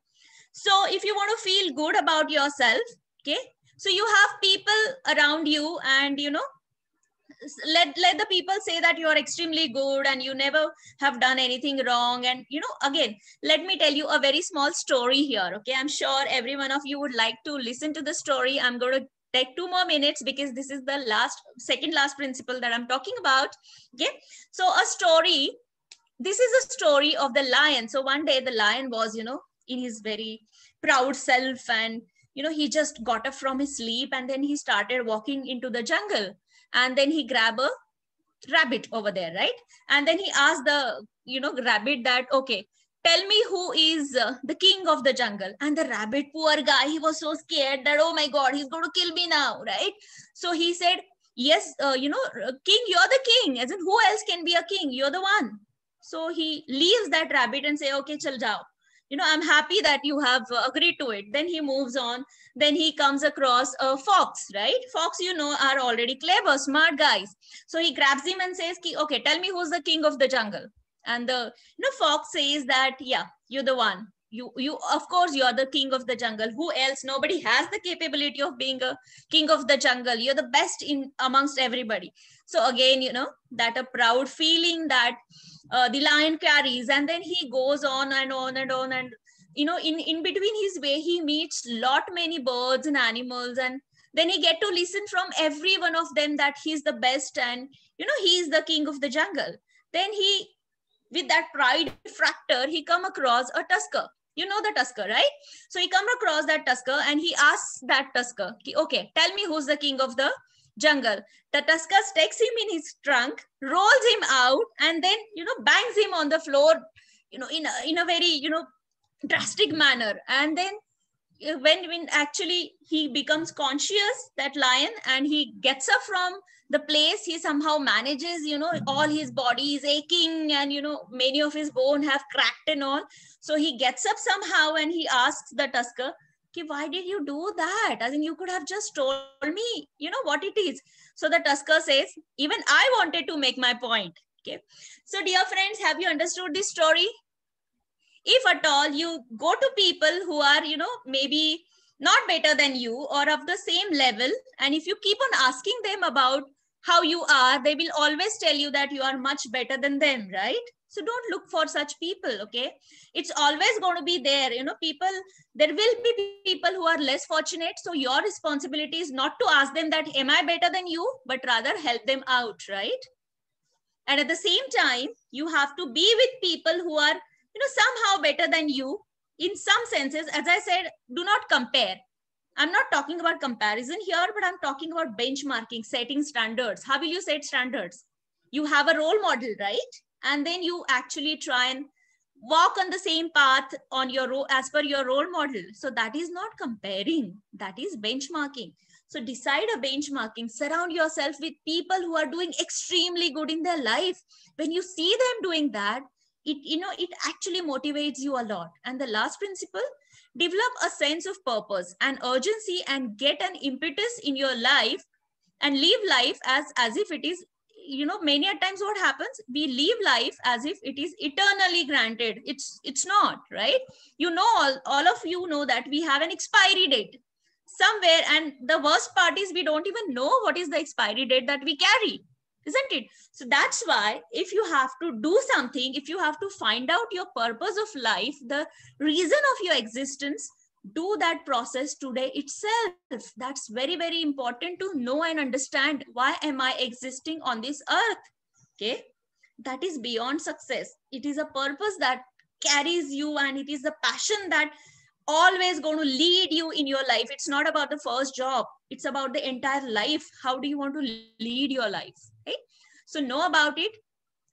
So if you want to feel good about yourself, okay, so you have people around you and, let the people say that you are extremely good and you never have done anything wrong. And, again, let me tell you a very small story here. Okay, I'm sure every one of you would like to listen to the story. I'm going to take 2 more minutes because this is the second last principle that I'm talking about. Okay, so a story, this is a story of the lion. So one day the lion was, in his very proud self and he just got up from his sleep and then he started walking into the jungle and then he grabbed a rabbit over there, right? And then he asked the rabbit that, okay, tell me who is the king of the jungle. And the rabbit, poor guy, he was so scared that, oh my god, he's going to kill me now, right? So he said, yes, king, you're the king, as in who else can be a king, you're the one. So he leaves that rabbit and say, okay, chal jao. I'm happy that you have agreed to it. Then he moves on. Then he comes across a fox, right? Fox, are already clever, smart guys. So he grabs him and says, okay, tell me who's the king of the jungle. And the fox says that, yeah, you're the one. You of course, you're the king of the jungle. Who else? Nobody has the capability of being a king of the jungle. You're the best in amongst everybody. So again, that a proud feeling that the lion carries, and then he goes on and on and on, and in between his way he meets many birds and animals, and then he get to listen from every one of them that he's the best and he is the king of the jungle. Then he, with that pride factor, he come across a tusker. The tusker, right? So he come across that tusker and he asks that tusker, okay, tell me who's the king of the jungle. The tusker takes him in his trunk, rolls him out, and then, bangs him on the floor, in a very, drastic manner. And then when actually he becomes conscious, that lion, and he gets up from the place, he somehow manages, all his body is aching and, many of his bones have cracked and all. So he gets up somehow and he asks the tusker, why did you do that? I mean, you could have just told me, what it is. So the tusker says, even I wanted to make my point. Okay. So dear friends, have you understood this story? if at all you go to people who are, you know, maybe not better than you or of the same level, and if you keep on asking them about how you are, they will always tell you that you are much better than them, right? So don't look for such people, okay? It's always going to be there, you know, people, there will be people who are less fortunate. So your responsibility is not to ask them that, am I better than you? But rather help them out, right? And at the same time, you have to be with people who are, you know, somehow better than you in some senses. As I said, do not compare. I'm not talking about comparison here, but I'm talking about benchmarking, setting standards. How will you set standards? You have a role model, right? And then you actually try and walk on the same path on your as per your role model. So that is not comparing, that is benchmarking. So decide a benchmarking, surround yourself with people who are doing extremely good in their life. When you see them doing that, it, you know, it actually motivates you a lot. And the last principle, develop a sense of purpose and urgency and get an impetus in your life and live life as if it is, you know, many a times what happens, we live life as if it is eternally granted. It's not, right? You know, all of you know that we have an expiry date somewhere, and the worst part is we don't even know what is the expiry date that we carry, isn't it? So that's why if you have to do something, if you have to find out your purpose of life, the reason of your existence, do that process today itself. That's very, very important to know and understand. Why am I existing on this earth? Okay. That is beyond success. It is a purpose that carries you, and it is the passion that always going to lead you in your life. It's not about the first job. It's about the entire life. How do you want to lead your life? Okay. So know about it.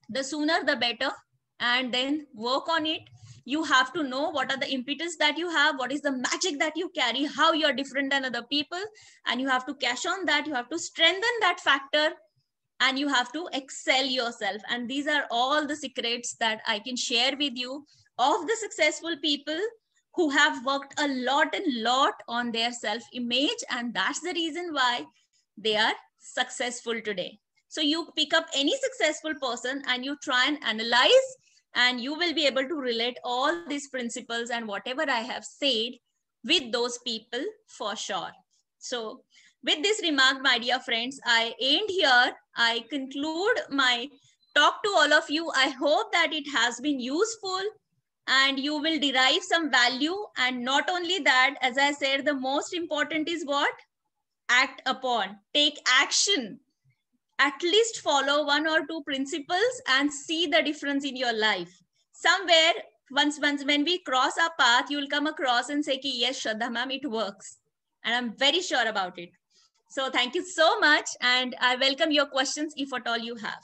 The sooner, the better. And then work on it. You have to know what are the impetus that you have, what is the magic that you carry, how you're different than other people. And you have to cash on that. You have to strengthen that factor, and you have to excel yourself. And these are all the secrets that I can share with you of the successful people who have worked a lot and lot on their self-image. And that's the reason why they are successful today. So you pick up any successful person and you try and analyze, and you will be able to relate all these principles and whatever I have said with those people for sure. So with this remark, my dear friends, I end here. I conclude my talk to all of you. I hope that it has been useful and you will derive some value. And not only that, as I said, the most important is what? Act upon, take action. At least follow one or two principles and see the difference in your life. Somewhere, once when we cross our path, you will come across and say, ki, yes, Shraddha ma'am, it works. And I'm very sure about it. So thank you so much. And I welcome your questions if at all you have.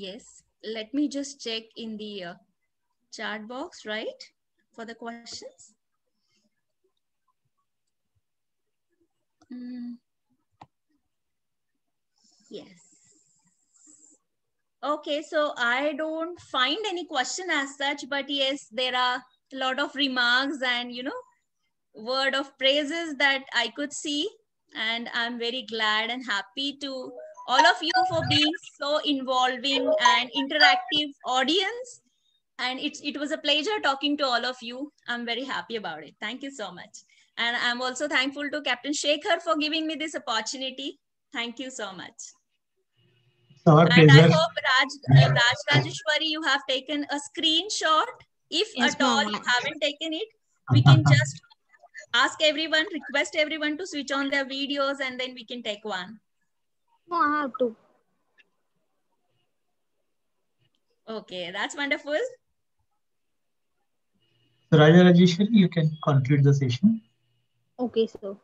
Yes, let me just check in the chat box, right, for the questions. Yes. Okay, so I don't find any question as such, but yes, there are a lot of remarks and, you know, word of praises that I could see. And I'm very glad and happy to all of you for being so involving and interactive audience. And it was a pleasure talking to all of you. I'm very happy about it. Thank you so much. And I'm also thankful to Captain Shekhar for giving me this opportunity. Thank you so much. And I hope Rajeshwari, you have taken a screenshot. If yes, at all you haven't taken it, we can just ask everyone, request everyone to switch on their videos, and then we can take one. No, I have to. Okay, that's wonderful. So, Rajeshwari, you can conclude the session. Okay, so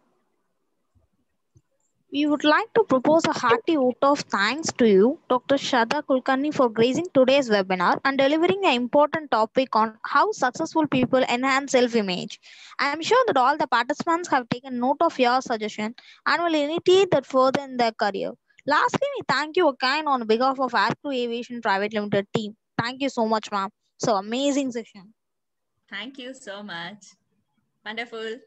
we would like to propose a hearty vote of thanks to you, Dr. Shraddha Kulkarni, for gracing today's webinar and delivering an important topic on how successful people enhance self-image. I am sure that all the participants have taken note of your suggestion and will initiate that further in their career. Lastly, we thank you again on behalf of AirCrews Aviation Pvt Ltd team. Thank you so much, ma'am. So amazing session. Thank you so much. Wonderful.